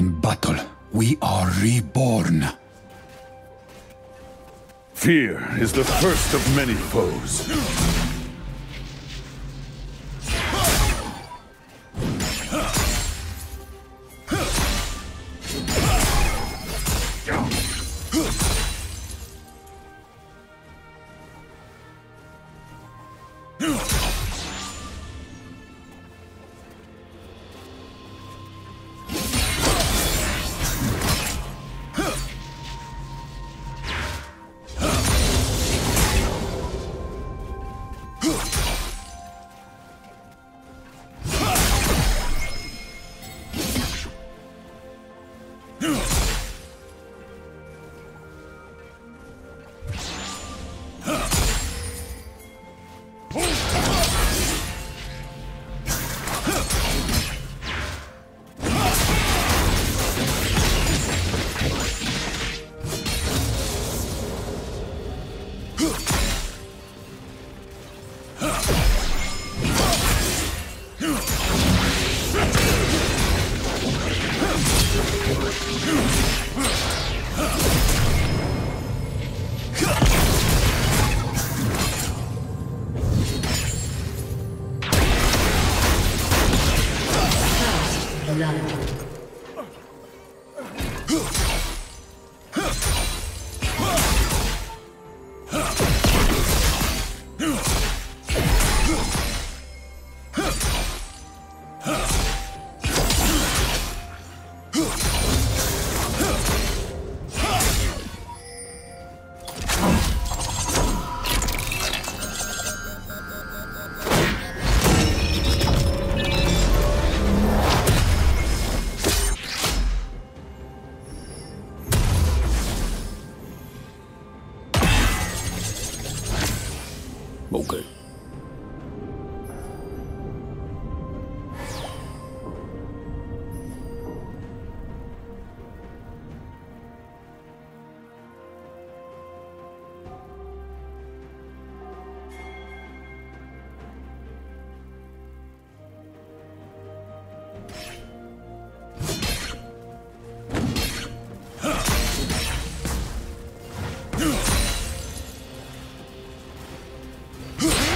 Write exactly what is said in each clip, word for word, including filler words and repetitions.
in battle, we are reborn. Fear is the first of many foes. Huh!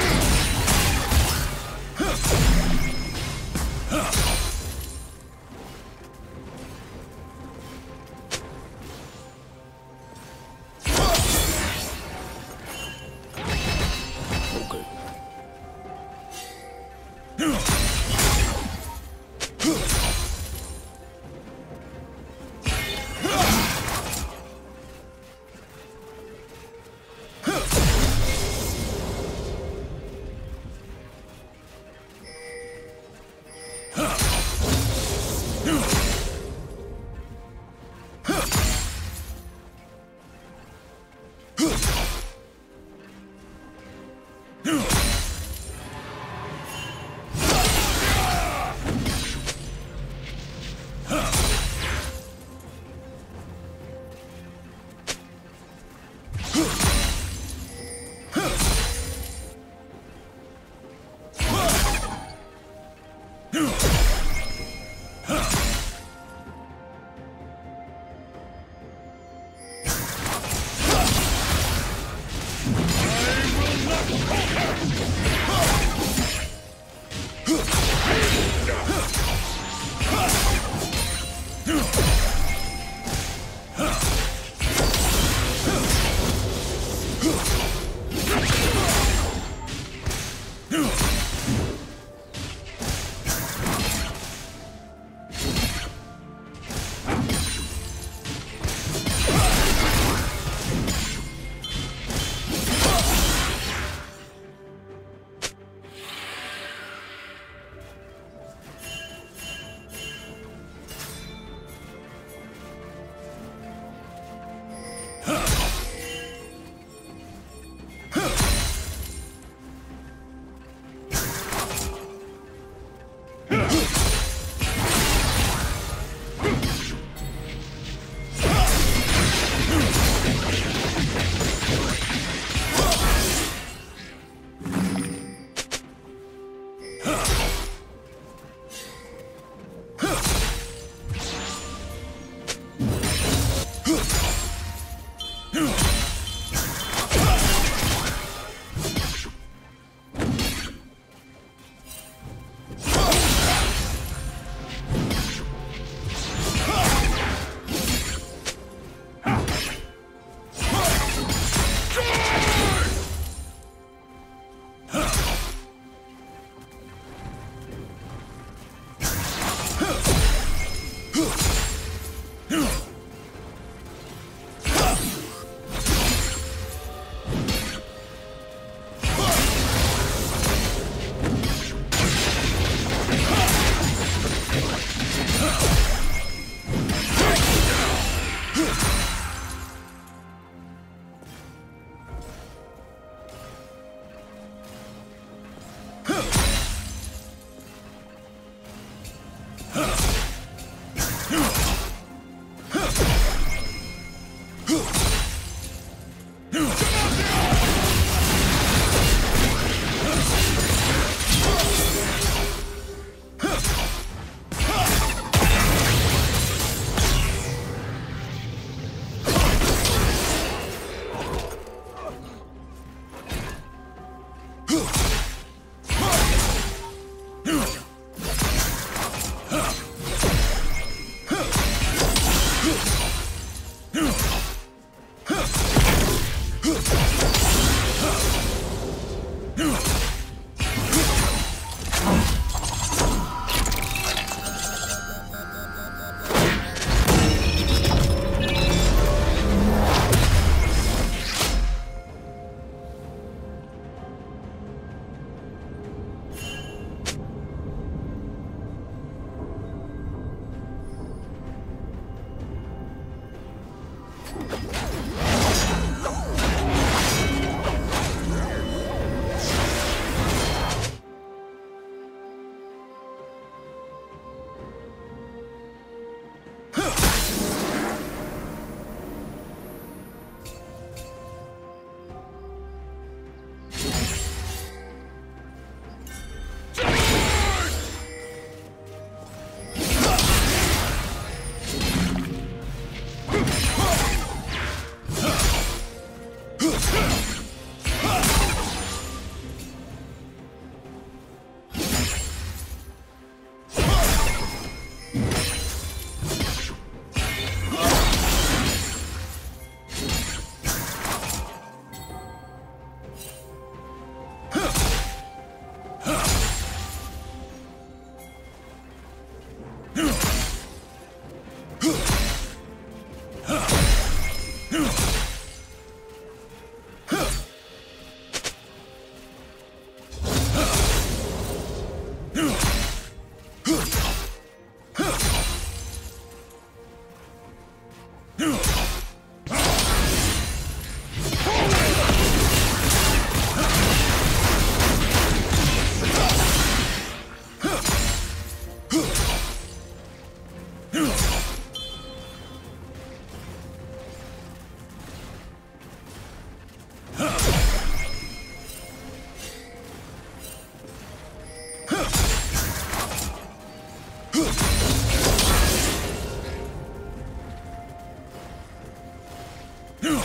Blue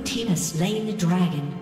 team has slain the dragon.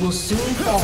Will soon fall.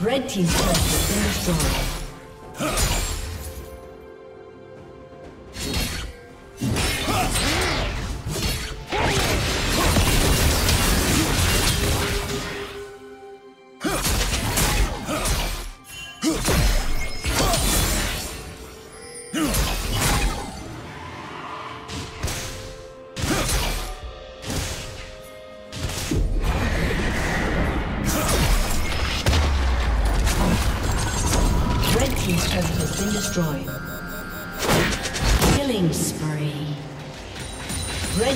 Red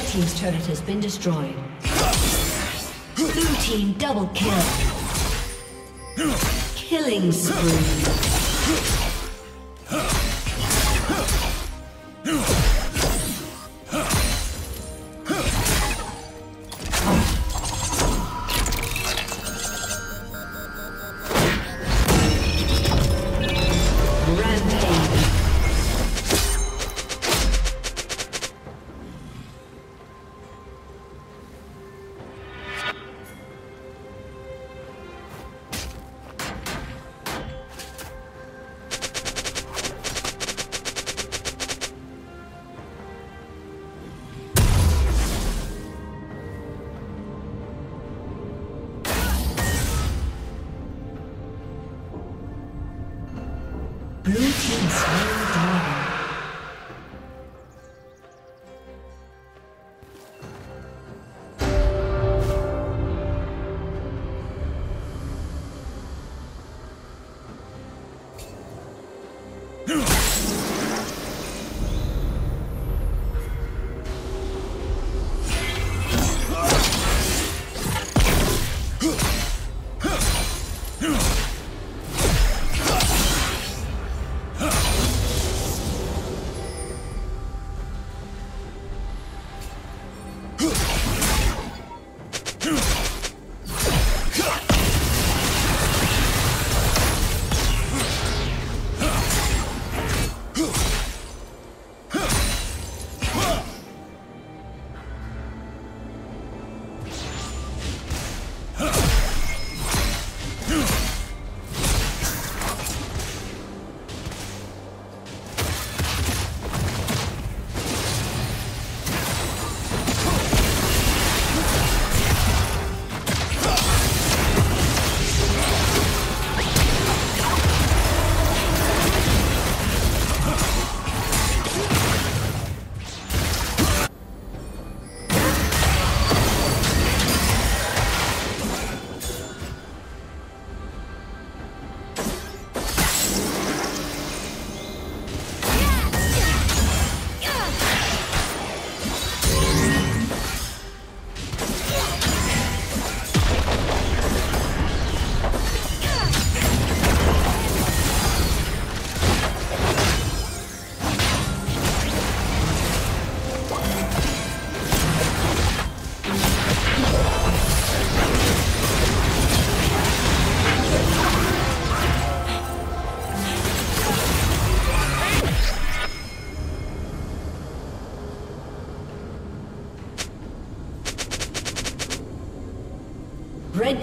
team's turret has been destroyed. Team's turret has been destroyed. Blue team double kill. Killing spree. Red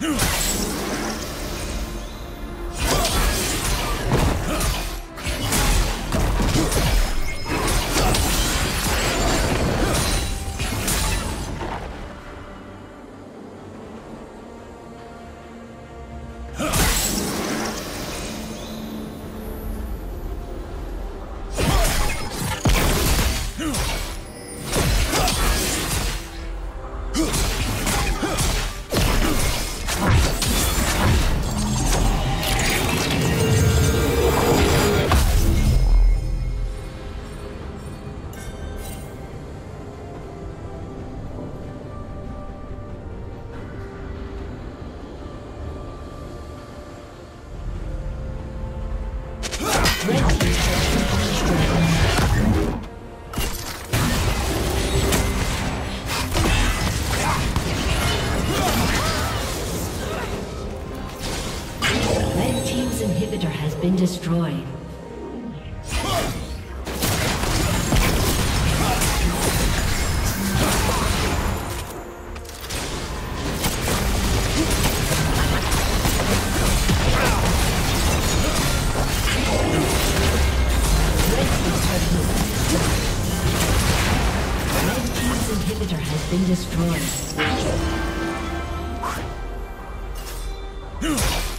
Been destroyed. Red team's inhibitor has been destroyed.